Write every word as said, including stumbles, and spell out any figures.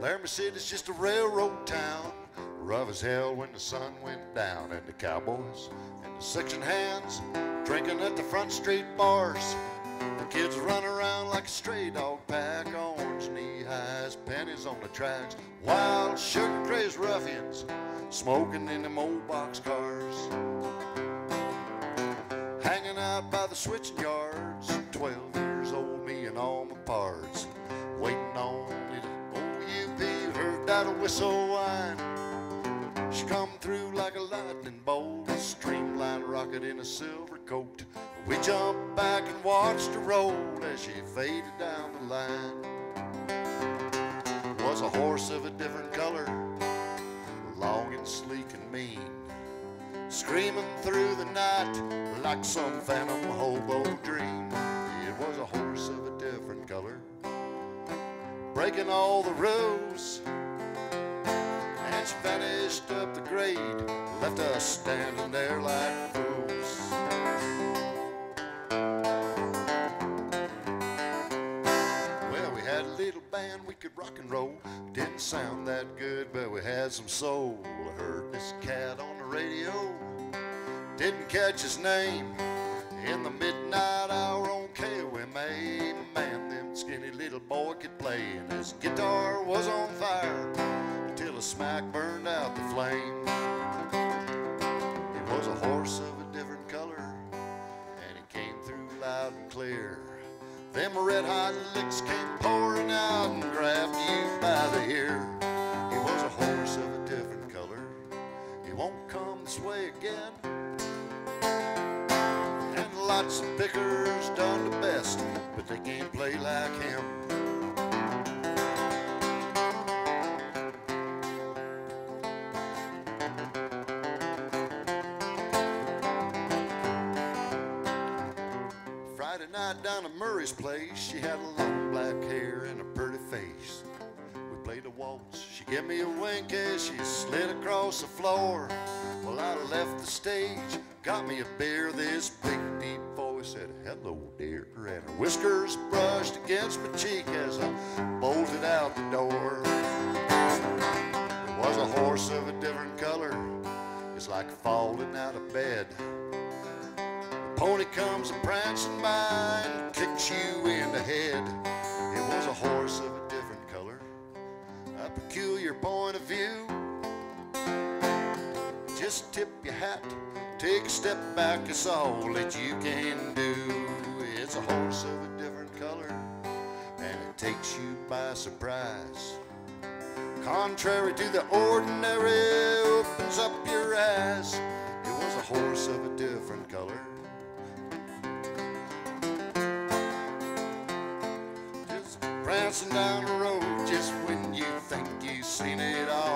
Laramie said it's just a railroad town, rough as hell when the sun went down, and the cowboys and the section hands drinking at the front street bars. The kids run around like a stray dog pack, orange knee-highs, panties on the tracks, wild sugar-crazed ruffians smoking in them old boxcars, hanging out by the switching yards. Twelve years old, me and all my pards, waiting on it. O U P heard that whistle whine. She come through like a lightning bolt, a streamlined rocket in a silver coat. We jumped back and watched her roll as she faded down the line. It was a horse of a different color, long and sleek and mean, screaming through the night like some phantom hobo dream. It was a horse of a different color, breaking all the rules, and she vanished up the grade, left us standing there like fools. Well, we had a little band, we could rock and roll. Didn't sound that good, but we had some soul. I heard this cat on the radio, didn't catch his name, in the midnight hour on K O M A. Man, them skinny little boy could play, and his guitar was on fire until a smack burned out the flame. It was a horse of a different color, and it came through loud and clear. Them red hot licks came pouring out and grabbed you by the ear. It was a horse of a different color, it won't come this way again. Lots of pickers done the best, but they can't play like him. Friday night down at Murray's place, she had long black hair and a pretty face. We played a waltz, she gave me a wink as she slid across the floor. Well, I left the stage, got me a beer, this big deep voice said, "Hello, dear," and her whiskers brushed against my cheek as I bolted out the door. It was a horse of a different color, it's like falling out of bed. The pony comes prancing by and kicks you in the head. It was a horse of a different color, a peculiar point of view. Just tip your hat, take a step back, it's all that you can do. It's a horse of a different color, and it takes you by surprise. Contrary to the ordinary, opens up your eyes. It was a horse of a different color. Just prancing down the road, just when you think you've seen it all.